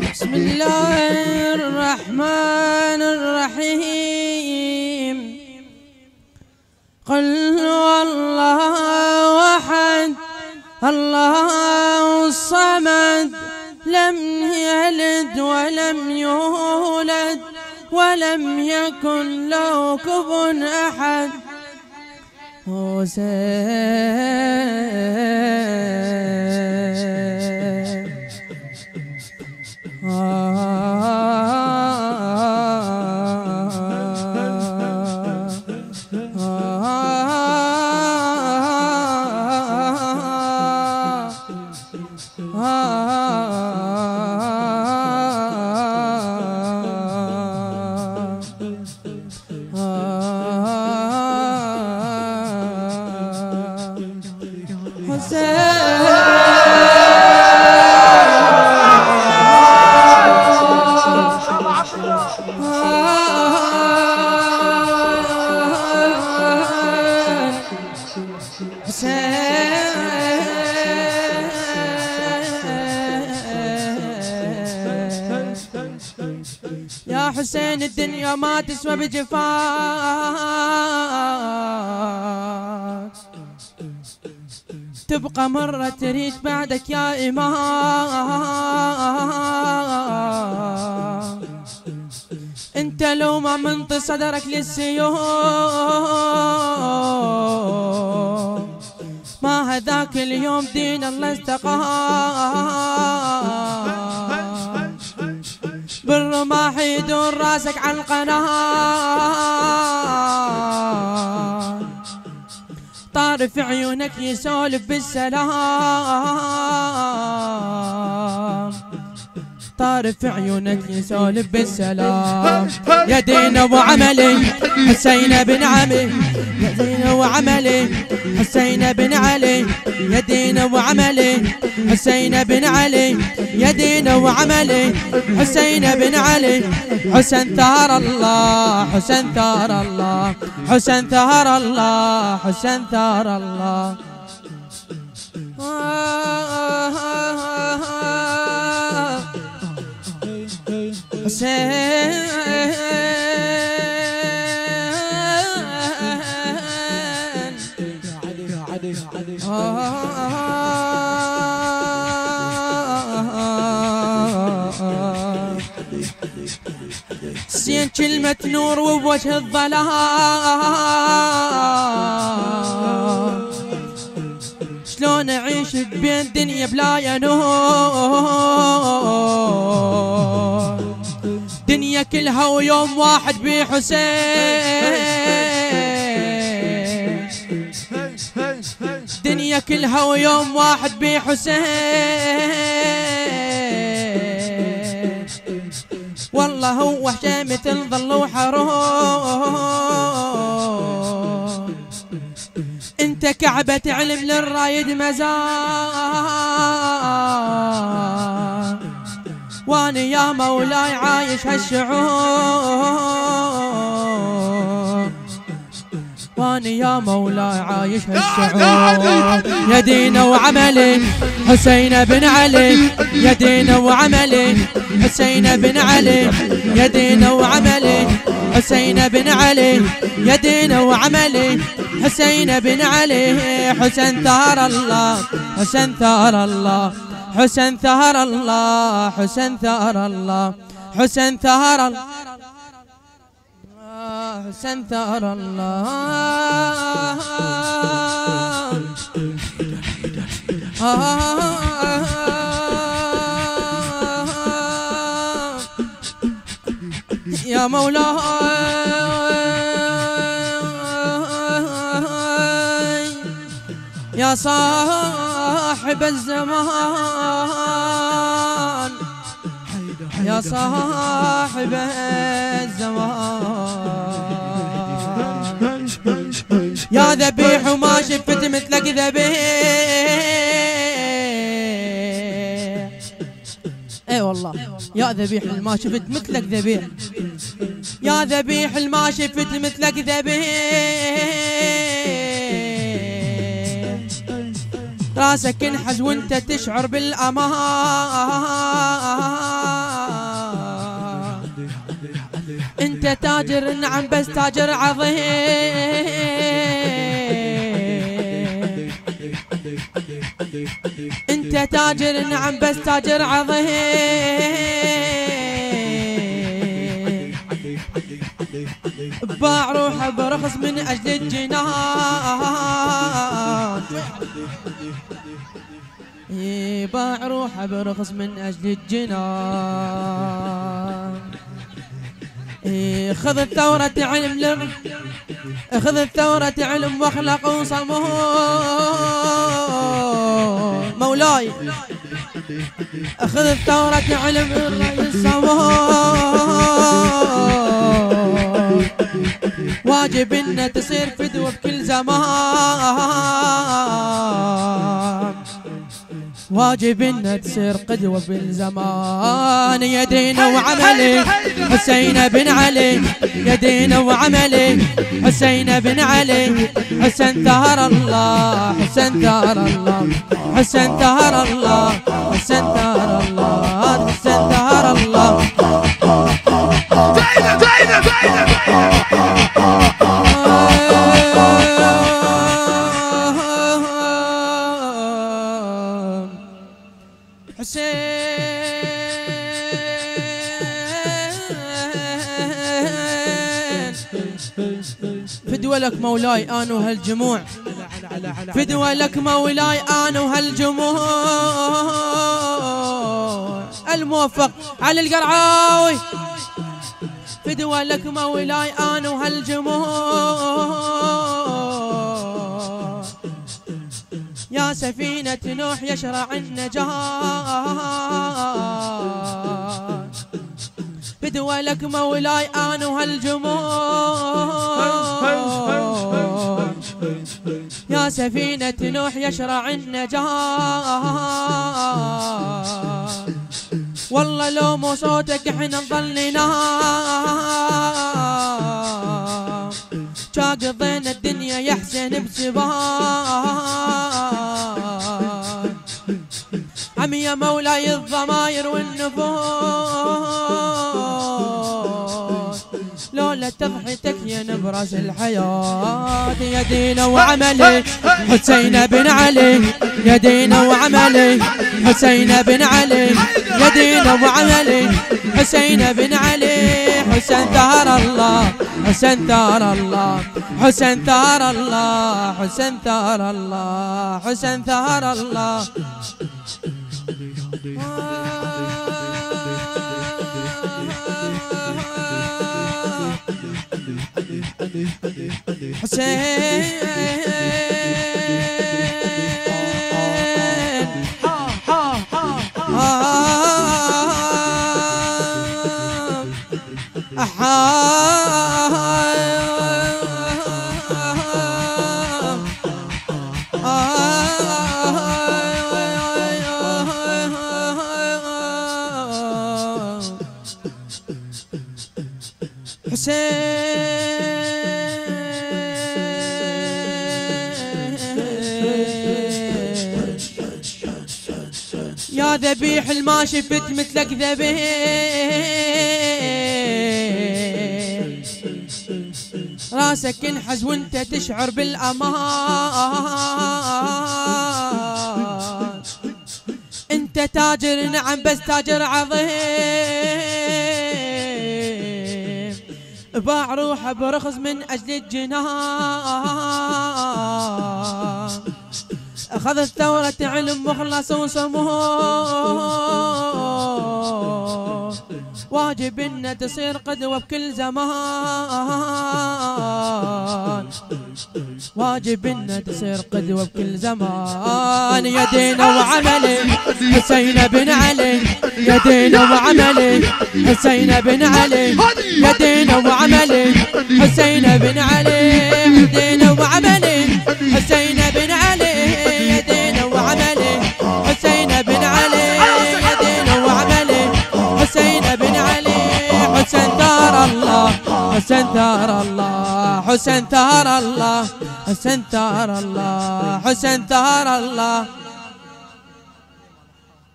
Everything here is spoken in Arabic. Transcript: بسم الله الرحمن الرحيم قل هو الله أحد الله الصمد لم يلد ولم يولد ولم يكن له كفوا أحد يا حسين الدنيا ما تسوى بجفاك تبقى مرة تريد بعدك يا إمام انت لو ما منطي صدرك للسيوف ما هذاك اليوم دين الله استقام بالرماح يدور راسك على القناة طار في عيونك يسولف بالسلام طار في عيونك يسولف بالسلام يا دين وعملي حسين بن علي يا دين وعملي حسين بن علي يا دين وعملي حسين بن علي يا دين وعملي حسين بن علي حسن ثار الله حسن ثار الله حسن ثار الله حسن ثار الله حسين كلمة نور وبوجه الظلام شلون أعيش بين دنيا بلا نور دنيا كلها ويوم واحد بحسين دنيا كلها ويوم واحد بحسين والله هو حشا مثل ظلوا حروم انت كعبة علم للرايد مزار وانا يا مولاي عايش هالشعور وانا يا مولاي عايش هالشعور يا دين وعملي حسين بن علي يا دين وعملي حسين بن علي يا دين وعملي حسين بن علي يا دين وعملي حسين بن علي حسن ثار الله حسن ثار الله حسن ثار الله حسن ثار الله حسن ثار الله حسن ثار الله يا مولاي يا صاح صاحب الزمان يا صاحب الزمان يا ذبيح وما شفت مثلك ذبيح اي والله يا ذبيح ما شفت مثلك ذبيح يا ذبيح ما شفت مثلك ذبيح راسك انحز وانت تشعر بالامان انت تاجر، نعم بس تاجر عظيم، انت تاجر، نعم بس تاجر عظيم، باع روحه برخص من اجل الجنان، باع روحه برخص من اجل الجنان. خذ الثورة علم لم، خذ الثورة علم واخلق وصمه مولاي، خذ الثورة علم الرئيس صمه، واجب ان تصير فدوة بكل زمان، واجب ان تصير قدوه بالزمان. يا دين وعملي حسين بن علي، يا دين وعملي حسين بن علي، حسن ثار الله، حسن ثار الله، حسن ثار الله، حسن ثار الله، حسن ثار الله. زينه زينه زينه فدوى لك مولاي انا وهالجموع، فدوى لك مولاي انا وهالجموع، الموفق علي القرعاوي، فدوى لك مولاي انا وهالجموع. يا سفينة نوح يشرع النجاح، فدوى لك مولاي انا وهالجموع. يا سفينة نوح يشرع النجاح، والله لو مو صوتك احنا نظلنا، شاقضينا الدنيا يا حسين بسبان. عم يا مولاي الضماير والنفوس، لولا تضحيتك يا نبرس الحياة. يا دين وعملي حسين بن علي، يا دين وعملي حسين بن علي، يا دين وعملي حسين بن علي، حسن ثار الله، حسن ثار الله، حسن ثار الله، حسن ثار الله، حسن ثار الله. حسين ها ها ها ها يا ذبيح الما شفت مثلك ذبيح، راسك انحز وانت تشعر بالامان، انت تاجر نعم بس تاجر عظيم، باع روحه برخص من اجل الجنان، أخذ الثورة علم مخلص وصمه، واجب إن تصير قدوة بكل زمان، واجب إن تصير قدوة بكل زمان. يا دين وعملي حسين بن علي، يا دين وعملي حسين بن علي، يا دين وعملي حسين بن علي، يا دين وعملي حسين بن علي، يا دين وعملي حسين بن علي، يا دين وعملي حسين بن علي، حسن ثار الله، حسن ثار الله، حسن ثار الله، حسن ثار الله، حسن ثار الله.